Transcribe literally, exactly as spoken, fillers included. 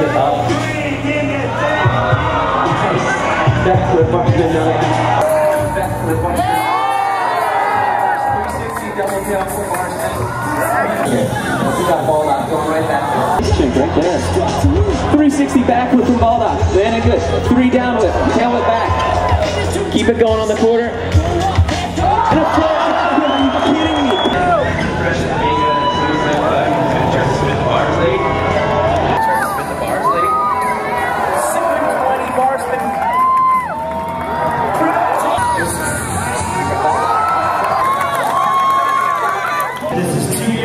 three sixty double tail for Marston. We got Baldock going right back. Right there. three sixty back whip from Baldock. Landing good. Three down whip. Tail whip back. Keep it going on the quarter. And a flip. Are you kidding me? This is two